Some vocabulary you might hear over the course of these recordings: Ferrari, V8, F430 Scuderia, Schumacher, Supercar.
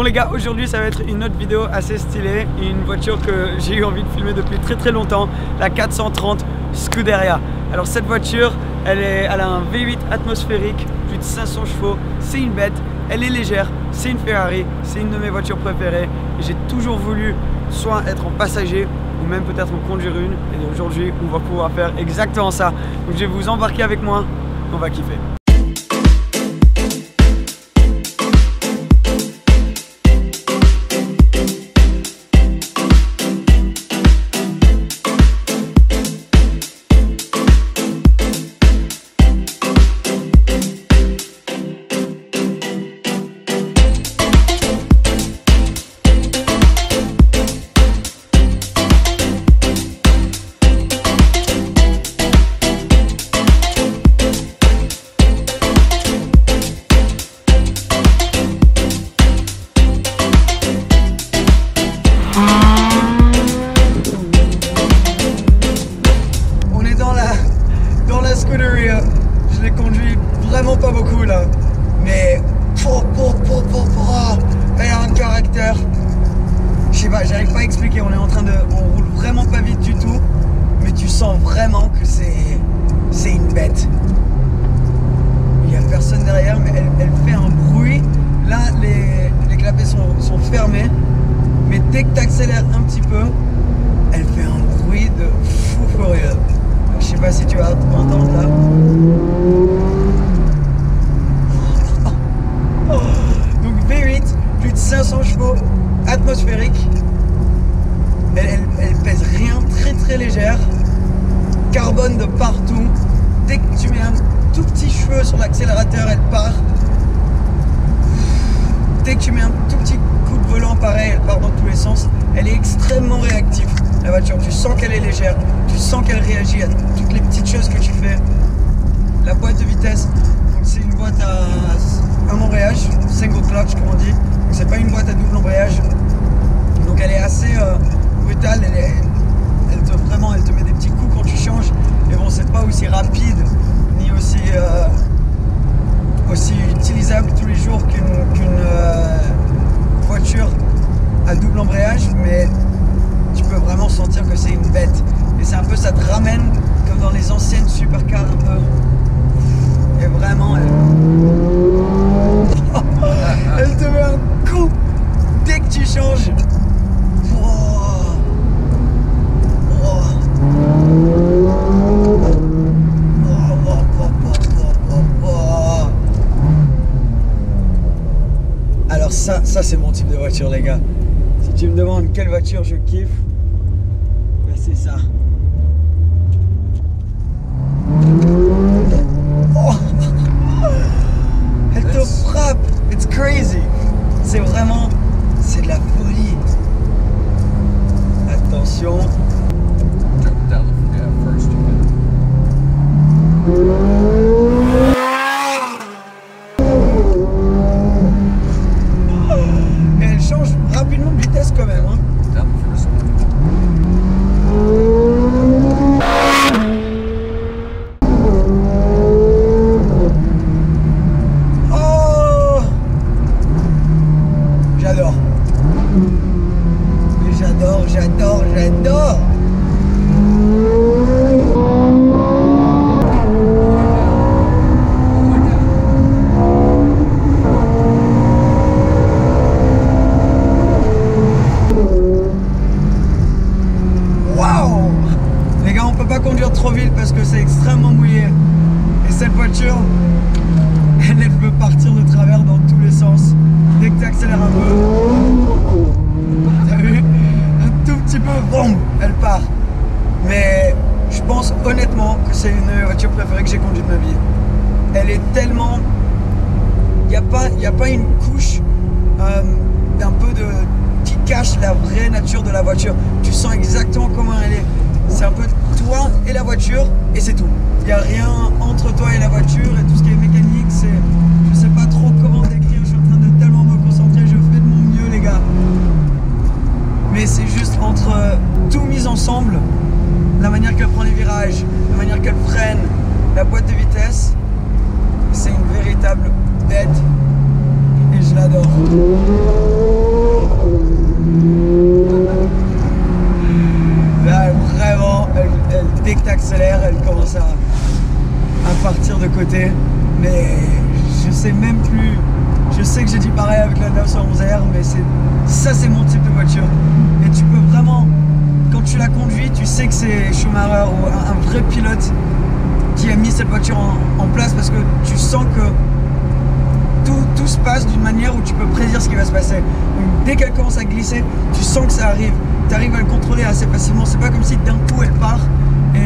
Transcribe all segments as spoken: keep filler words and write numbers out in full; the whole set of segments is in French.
Bon les gars, aujourd'hui ça va être une autre vidéo assez stylée, une voiture que j'ai eu envie de filmer depuis très très longtemps, la quatre cent trente Scuderia. Alors cette voiture, elle, est, elle a un V huit atmosphérique, plus de cinq cents chevaux, c'est une bête, elle est légère, c'est une Ferrari, c'est une de mes voitures préférées. J'ai toujours voulu soit être en passager ou même peut-être en conduire une, et aujourd'hui on va pouvoir faire exactement ça. Donc je vais vous embarquer avec moi, on va kiffer. Je l'ai conduit vraiment pas beaucoup là, mais pour pour pour pour pour elle a un caractère. Je sais pas, j'arrive pas à expliquer. On est en train de, on roule vraiment pas vite du tout, mais tu sens vraiment que c'est c'est une bête. Il y a personne derrière, mais elle, elle fait un bruit. Là, les les clapets sont sont fermés, mais dès que t'accélères un petit peu, elle fait un bruit de fou furieux. Je sais pas si tu vas entendre là. Donc V huit, plus de cinq cents chevaux, atmosphérique. Elle, elle, elle pèse rien, très très légère. Carbone de partout. Dès que tu mets un tout petit cheveu sur l'accélérateur, elle part. Dès que tu mets un tout petit coup de volant, pareil, elle part dans tous les sens. Elle est extrêmement réactive, la voiture. Tu sens qu'elle est légère, tu sens qu'elle réagit à toutes les petites choses que tu fais. La boîte de vitesse, c'est une boîte à un embrayage, single clutch comme on dit. C'est pas une boîte à double embrayage. Donc elle est assez euh, brutale, elle, est, elle, te, vraiment, elle te met des petits coups quand tu changes. Et bon, c'est pas aussi rapide ni aussi, euh, aussi utilisable tous les jours qu'une qu'une euh, voiture à double embrayage, mais tu peux vraiment sentir que c'est une bête. Et c'est un peu, ça te ramène comme dans les anciennes supercars un peu. Et vraiment elle, elle te met un coup dès que tu changes. Oh. Oh. Alors ça, ça c'est mon type de voiture les gars. Tu me demandes quelle voiture je kiffe, ben c'est ça. Oh. Elle te frappe, it's crazy. C'est vraiment, c'est de la folie. Attention. J'adore, j'adore. Waouh! Les gars, on peut pas conduire trop vite parce que c'est extrêmement mouillé. Et cette voiture, elle, elle peut partir de travers dans tous les sens. Dès que tu accélères un peu. T'as vu? Tout petit peu, boum, elle part. Mais je pense honnêtement que c'est une voiture préférée que j'ai conduite de ma vie. Elle est tellement... Il n'y a pas, y a pas une couche euh, d'un peu de... qui cache la vraie nature de la voiture. Tu sens exactement comment elle est. C'est un peu toi et la voiture et c'est tout. Il n'y a rien entre toi et la voiture et tout ce qui est mécanique, c'est... Je sais pas trop comment décrire, je suis en train de tellement me concentrer, je fais de mon mieux les gars. Mais c'est juste entre tout mis ensemble, la manière qu'elle prend les virages, la manière qu'elle freine, la boîte de vitesse, c'est une véritable bête et je l'adore. sais même plus. Je sais que j'ai dit pareil avec la neuf cent onze R, mais ça c'est mon type de voiture. Et tu peux vraiment, quand tu la conduis, tu sais que c'est Schumacher ou un, un vrai pilote qui a mis cette voiture en, en place, parce que tu sens que tout, tout se passe d'une manière où tu peux prédire ce qui va se passer. Donc dès qu'elle commence à glisser, tu sens que ça arrive. Tu arrives à le contrôler assez facilement. C'est pas comme si d'un coup elle part et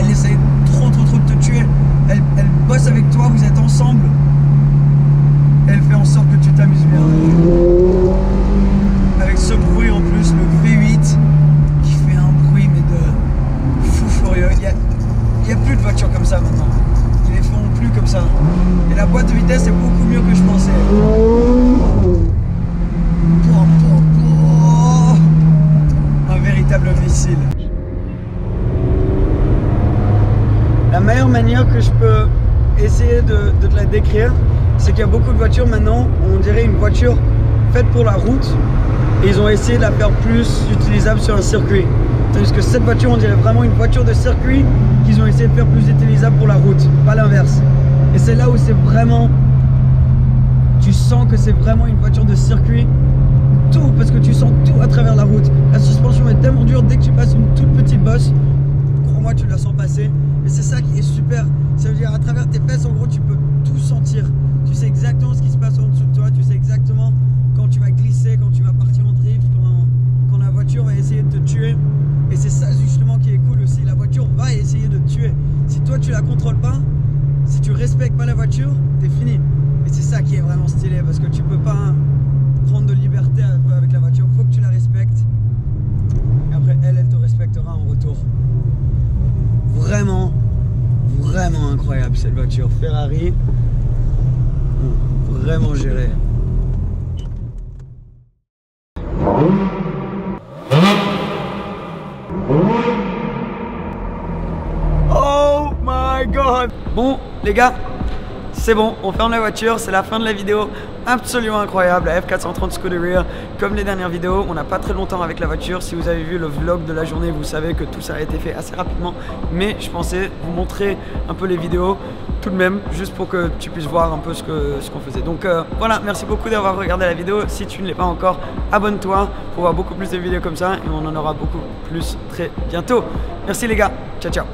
elle essaie trop trop trop de te tuer. Elle, elle bosse avec toi, vous êtes ensemble. Elle fait en sorte que tu t'amuses bien. Avec ce bruit en plus, le V huit qui fait un bruit mais de fou furieux. Il y a, il y a plus de voitures comme ça maintenant. Ils les font plus comme ça. Et la boîte de vitesse est beaucoup mieux que je pensais. Un véritable missile. La meilleure manière que je peux essayer de, de te la décrire, c'est qu'il y a beaucoup de voitures maintenant, on dirait une voiture faite pour la route, et ils ont essayé de la faire plus utilisable sur un circuit. Tandis que cette voiture, on dirait vraiment une voiture de circuit qu'ils ont essayé de faire plus utilisable pour la route, pas l'inverse. Et c'est là où c'est vraiment, tu sens que c'est vraiment une voiture de circuit, tout, parce que tu sens tout à travers la route. La suspension est tellement dure, dès que tu passes une toute petite bosse, crois-moi, tu la sens passer. Et c'est ça qui est super, ça veut dire à travers tes fesses, en gros, tu peux tout sentir. Tu sais exactement ce qui se passe en dessous de toi, tu sais exactement quand tu vas glisser, quand tu vas partir en drift, quand, quand la voiture va essayer de te tuer. Et c'est ça justement qui est cool aussi, la voiture va essayer de te tuer. Si toi tu la contrôles pas, si tu respectes pas la voiture, t'es fini. Et c'est ça qui est vraiment stylé, parce que tu peux pas prendre de liberté avec la voiture, faut que tu la respectes. Et après elle, elle te respectera en retour. Vraiment, vraiment incroyable cette voiture Ferrari. Vraiment géré. Oh my god. Bon les gars, c'est bon, on ferme la voiture, c'est la fin de la vidéo. Absolument incroyable, la F quatre cent trente Scuderia. Comme les dernières vidéos, on n'a pas très longtemps avec la voiture. Si vous avez vu le vlog de la journée, vous savez que tout ça a été fait assez rapidement. Mais je pensais vous montrer un peu les vidéos tout de même, juste pour que tu puisses voir un peu ce qu'on ce qu'on faisait. Donc euh, voilà, merci beaucoup d'avoir regardé la vidéo. Si tu ne l'es pas encore, abonne-toi pour voir beaucoup plus de vidéos comme ça. Et on en aura beaucoup plus très bientôt. Merci les gars, ciao ciao.